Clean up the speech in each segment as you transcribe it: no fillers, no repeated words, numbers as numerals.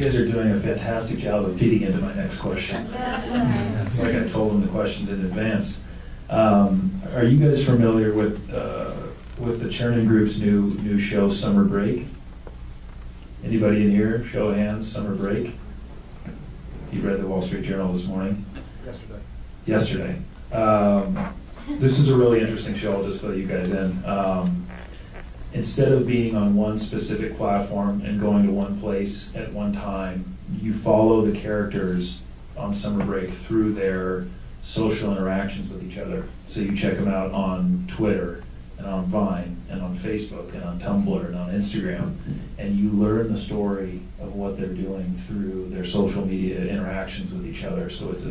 You guys are doing a fantastic job of feeding into my next question. It's like I told them the questions in advance. Are you guys familiar with the Chernin group's new show, Summer Break? Anybody in here? Show of hands. Summer Break. You read the Wall Street Journal this morning. Yesterday. This is a really interesting show. I'll just fill you guys in. Instead of being on one specific platform and going to one place at one time, you follow the characters on Summer Break through their social interactions with each other. So you check them out on Twitter and on Vine and on Facebook and on Tumblr and on Instagram, and you learn the story of what they're doing through their social media interactions with each other. So it's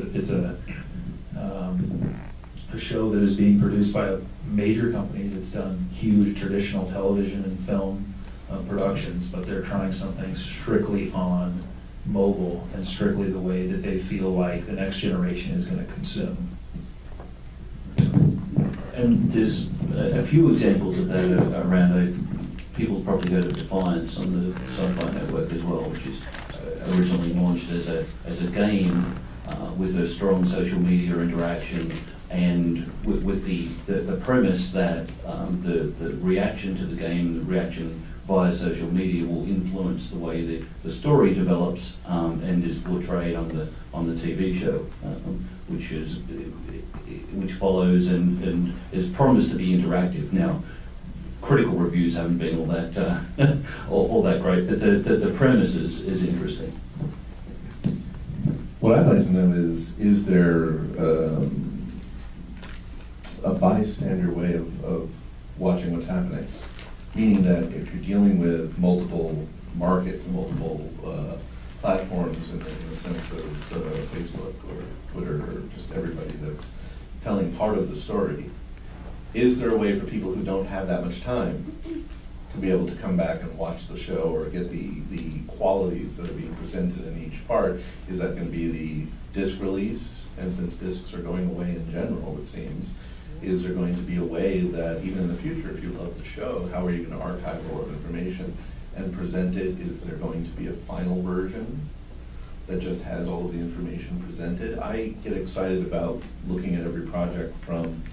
a show that is being produced by a major company that's done huge traditional television and film productions, but they're trying something strictly on mobile and strictly the way that they feel like the next generation is going to consume. And there's a few examples of that around. People probably heard of Defiance on the Sci-Fi Network as well, which is originally launched as a game with a strong social media interaction, and with the premise that the reaction to the game, the reaction via social media, will influence the way that the story develops and is portrayed on the TV show, which follows and is promised to be interactive. Now, critical reviews haven't been all that all that great, but the premise is interesting. What I'd like to know is there a bystander way of watching what's happening? Meaning that if you're dealing with multiple markets, multiple platforms in the sense of Facebook or Twitter or just everybody that's telling part of the story, is there a way for people who don't have that much time to be able to come back and watch the show or get the qualities that are being presented in each part? Is that going to be the disc release? And since discs are going away in general, it seems, is there going to be a way that even in the future, if you love the show, how are you going to archive all of information and present it? Is there going to be a final version that just has all of the information presented? I get excited about looking at every project from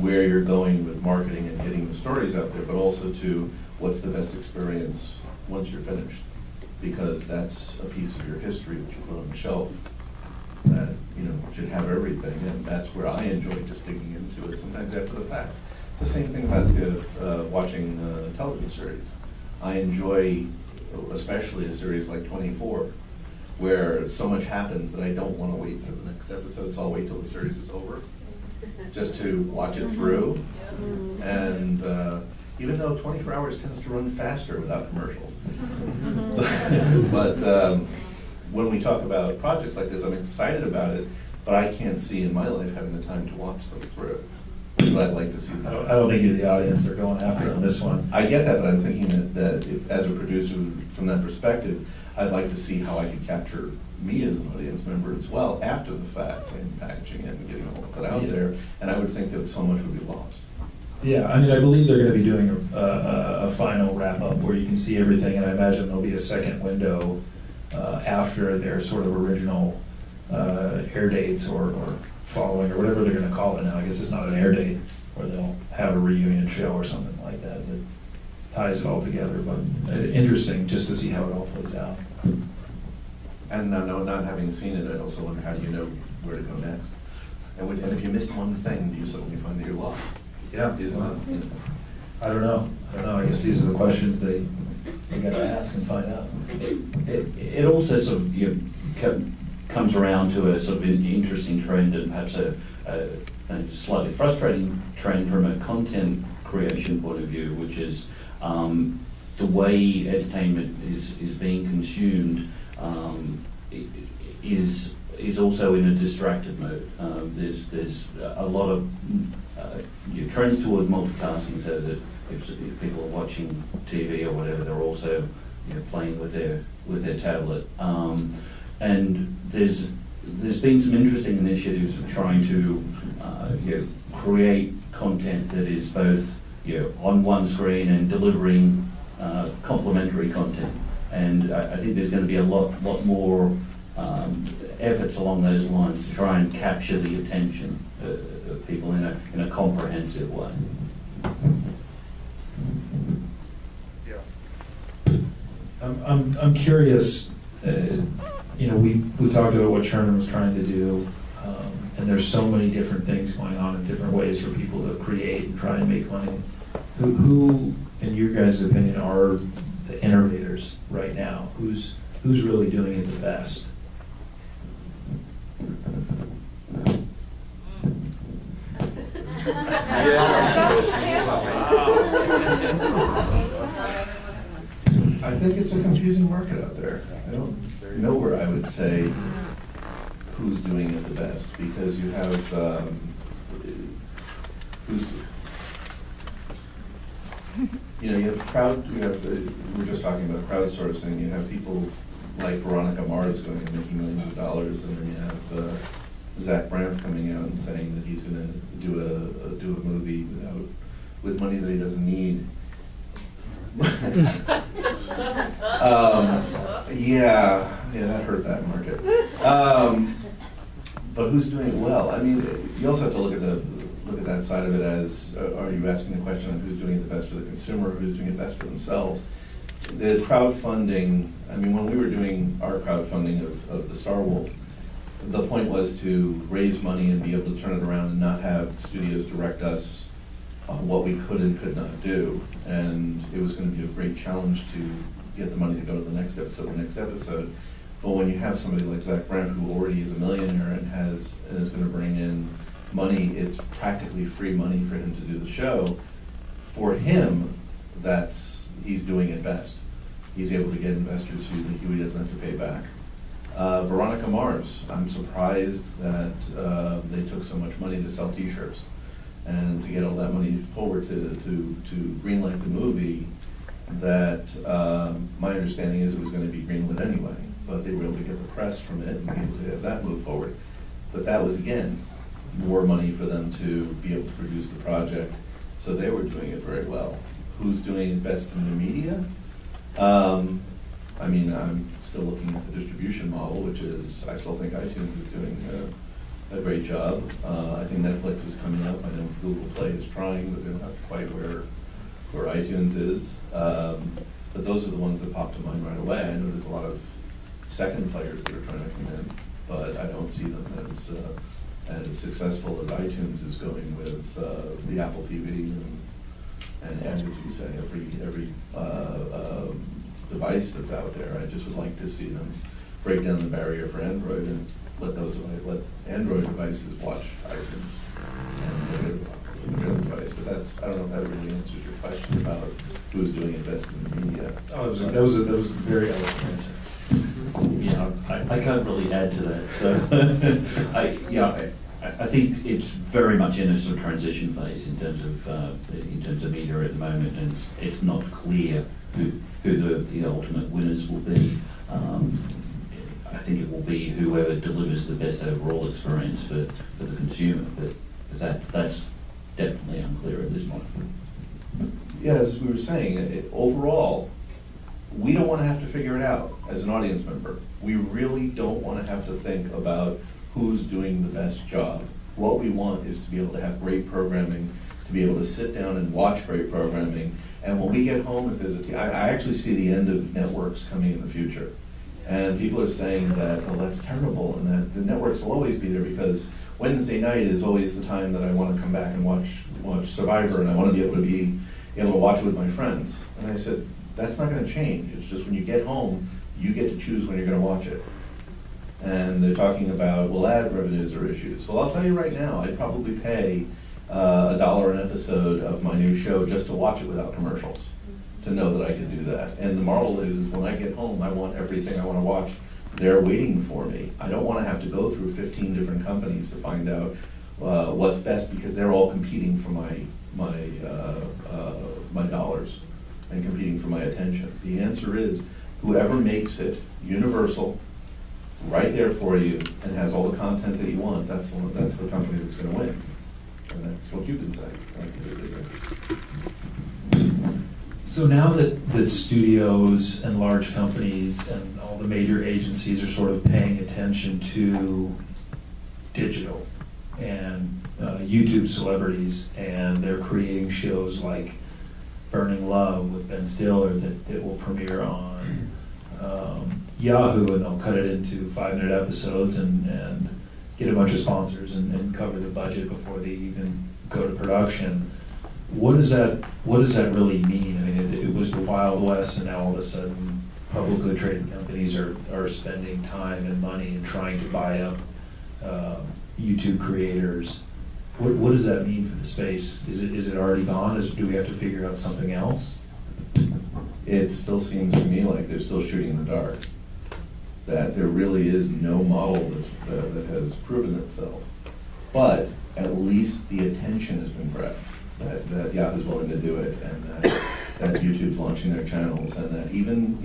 where you're going with marketing and getting the stories out there, but also to what's the best experience once you're finished, because that's a piece of your history that you put on the shelf that should have everything, and that's where I enjoy just digging into it sometimes after the fact. It's the same thing about watching television series. I enjoy especially a series like 24, where so much happens that I don't want to wait for the next episode, so I'll wait till the series is over just to watch it through. And even though 24 hours tends to run faster without commercials. but when we talk about projects like this, I'm excited about it, but I can't see in my life having the time to watch them through. But I'd like to see that. I don't think you're the audience they're going after on this one. I get that, but I'm thinking that if, as a producer from that perspective, I'd like to see how I could capture me as an audience member as well after the fact, and packaging it and getting all of that out there, and I would think that so much would be lost. Yeah, I mean, I believe they're going to be doing a final wrap-up where you can see everything, and I imagine there'll be a second window after their sort of original air dates or following, or whatever they're going to call it now. I guess it's not an air date, where they'll have a reunion show or something like that that ties it all together, but interesting just to see how it all plays out. And not having seen it, I also wonder, how do you know where to go next? And if you missed one thing, do you suddenly find that you're lost? Yeah. I don't know. I guess these are the questions they got to ask and find out. It also sort of comes around to a sort of an interesting trend, and perhaps a slightly frustrating trend from a content creation point of view, which is the way entertainment is being consumed. Is also in a distracted mode. There's a lot of trends toward multitasking, so that if people are watching TV or whatever, they're also playing with their tablet. And there's been some interesting initiatives of trying to create content that is both on one screen and delivering complementary content. And I think there's going to be a lot more efforts along those lines to try and capture the attention of people in a comprehensive way. Yeah. I'm curious. We talked about what Chernin was trying to do, and there's so many different things going on in different ways for people to create and try and make money. Who in your guys' opinion, are the innovators right now? Who's really doing it the best? I think it's a confusing market out there. I don't know where I would say who's doing it the best, because you have we were just talking about crowdsourcing. You have people like Veronica Mars going and making millions of dollars, and then you have Zach Braff coming out and saying that he's going to do a movie with money that he doesn't need. Yeah, that hurt that market. But who's doing it well? I mean, you also have to look at that side of it as, are you asking the question of who's doing it the best for the consumer, who's doing it best for themselves? The crowdfunding, I mean, when we were doing our crowdfunding of the Star Wolf, the point was to raise money and be able to turn it around and not have studios direct us on what we could and could not do. And it was going to be a great challenge to get the money to go to the next episode. But when you have somebody like Zach Braff, who already is a millionaire and is going to bring in money, it's practically free money for him to do the show. For him, he's doing it best. He's able to get investors who he doesn't have to pay back. Veronica Mars, I'm surprised that they took so much money to sell t-shirts and to get all that money forward to greenlight the movie, that my understanding is it was going to be greenlit anyway, but they were able to get the press from it and be able to have that move forward. But that was, again, more money for them to be able to produce the project, so they were doing it very well. Who's doing it best in the media? I mean, I'm still looking at the distribution model, which is, I still think iTunes is doing a great job. I think Netflix is coming up. I know Google Play is trying, but they're not quite where iTunes is. But those are the ones that pop to mind right away. I know there's a lot of second players that are trying to come in, but I don't see them as successful as iTunes is going with the Apple TV and as you say, every device that's out there. I just would like to see them break down the barrier for Android and let Android devices watch iTunes and their device. But I don't know if that really answers your question about who's doing it best in the media. Oh, that was a very eloquent answer. Yeah, I can't really add to that. So, I think it's very much in a sort of transition phase in terms of media at the moment, and it's not clear who the ultimate winners will be. I think it will be whoever delivers the best overall experience for the consumer, but that's definitely unclear at this point. Yeah, as we were saying, overall, we don't want to have to figure it out as an audience member. We really don't want to have to think about who's doing the best job. What we want is to be able to have great programming, to be able to sit down and watch great programming. And when we get home, if there's I actually see the end of networks coming in the future. And people are saying that, oh, that's terrible, and that the networks will always be there because Wednesday night is always the time that I want to come back and watch Survivor, and I want to be able to watch it with my friends. And I said, that's not going to change. It's just when you get home, you get to choose when you're going to watch it. And they're talking about, well, ad revenues are issues. Well, I'll tell you right now, I'd probably pay $1 an episode of my new show just to watch it without commercials, to know that I can do that. And the marvel is when I get home, I want everything I want to watch there waiting for me. I don't want to have to go through 15 different companies to find out what's best, because they're all competing for my dollars and competing for my attention. The answer is whoever makes it universal, right there for you, and has all the content that you want, that's the company that's going to win. And that's what you've been saying. So now that studios and large companies and all the major agencies are sort of paying attention to digital and YouTube celebrities, and they're creating shows like Burning Love with Ben Stiller that will premiere on Yahoo, and they'll cut it into 5-minute episodes and get a bunch of sponsors and cover the budget before they even go to production. What does that really mean? I mean, it was the Wild West, and now all of a sudden publicly traded companies are spending time and money and trying to buy up YouTube creators. What does that mean for the space? Is it already gone? Do we have to figure out something else? It still seems to me like they're still shooting in the dark. That there really is no model that has proven itself. But at least the attention has been grabbed. That Yahoo's willing to do it, and that YouTube's launching their channels, and that even,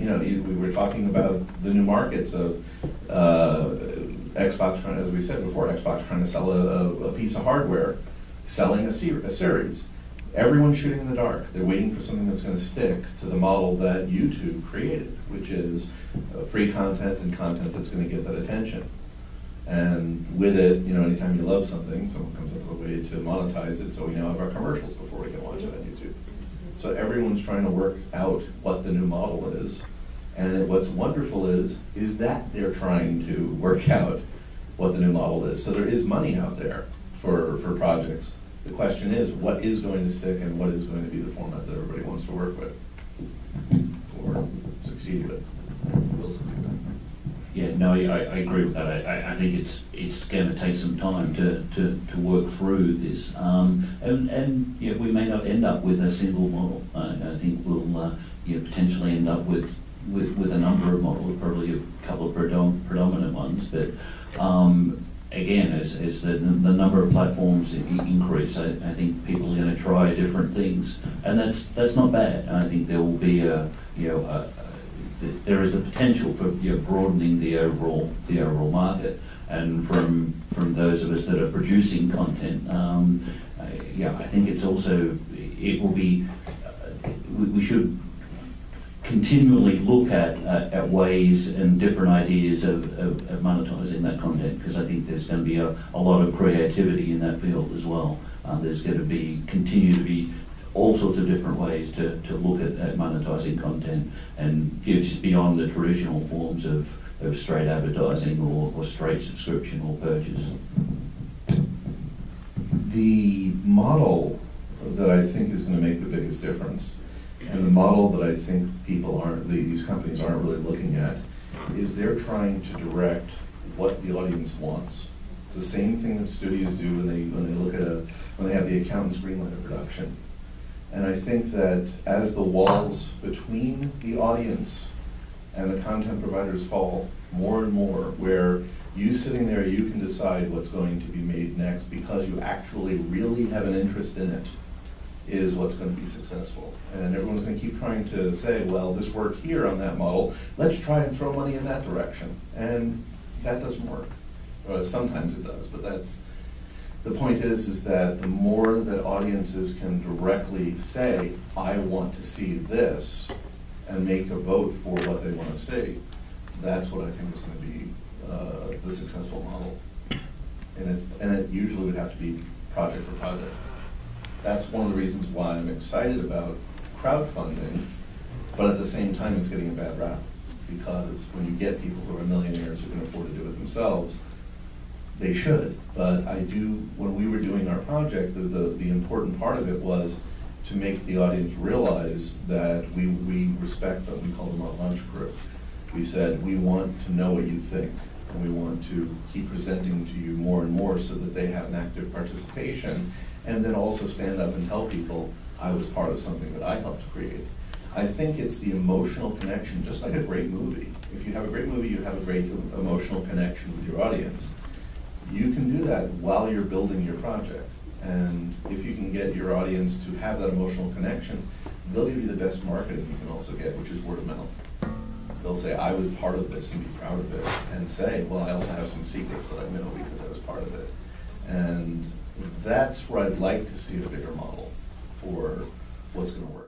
we were talking about the new markets of Xbox, as we said before, Xbox trying to sell a piece of hardware, selling a series. Everyone's shooting in the dark. They're waiting for something that's going to stick to the model that YouTube created, which is free content and content that's going to get that attention. And with it, anytime you love something, someone comes up with a way to monetize it, so we now have our commercials before we can launch it on YouTube. So everyone's trying to work out what the new model is. And what's wonderful is that they're trying to work out what the new model is. So there is money out there for projects. The question is, what is going to stick and what is going to be the format that everybody wants to work with or succeed with? Will succeed with. Yeah, no, I agree with that. I think it's going to take some time to work through this. And we may not end up with a single model. I think we'll potentially end up with a number of models, probably a couple of predominant ones, but again, as the number of platforms increase, I think people are going to try different things, and that's not bad. I think there will be there is the potential for broadening the overall market, and from those of us that are producing content, I think it's also we should continually look at ways and different ideas of monetizing that content, because I think there's going to be a lot of creativity in that field as well. There's going to continue to be all sorts of different ways to look at monetizing content, and just beyond the traditional forms of straight advertising or straight subscription or purchase. The model that I think is going to make the biggest difference, and the model that I think these companies aren't really looking at, is they're trying to direct what the audience wants. It's the same thing that studios do when they look at when they have the accountants greenlight a production. And I think that as the walls between the audience and the content providers fall more and more, where you sitting there, you can decide what's going to be made next because you actually really have an interest in it, is what's going to be successful. And everyone's going to keep trying to say, well, this worked here on that model, let's try and throw money in that direction. And that doesn't work. Well, sometimes it does, but the point is that the more that audiences can directly say, I want to see this, and make a vote for what they want to see, that's what I think is going to be the successful model. And it usually would have to be project for project. That's one of the reasons why I'm excited about crowdfunding, but at the same time it's getting a bad rap, because when you get people who are millionaires who can afford to do it themselves, they should. But when we were doing our project, the important part of it was to make the audience realize that we respect them. We call them our lunch group. We said, we want to know what you think, and we want to keep presenting to you more and more so that they have an active participation, and then also stand up and tell people, I was part of something that I helped create. I think it's the emotional connection, just like a great movie. If you have a great movie, you have a great emotional connection with your audience. You can do that while you're building your project. And if you can get your audience to have that emotional connection, they'll give you the best marketing you can also get, which is word of mouth. They'll say, I was part of this and be proud of it, and say, well, I also have some secrets that I know because I was part of it. And that's where I'd like to see a bigger model for what's going to work.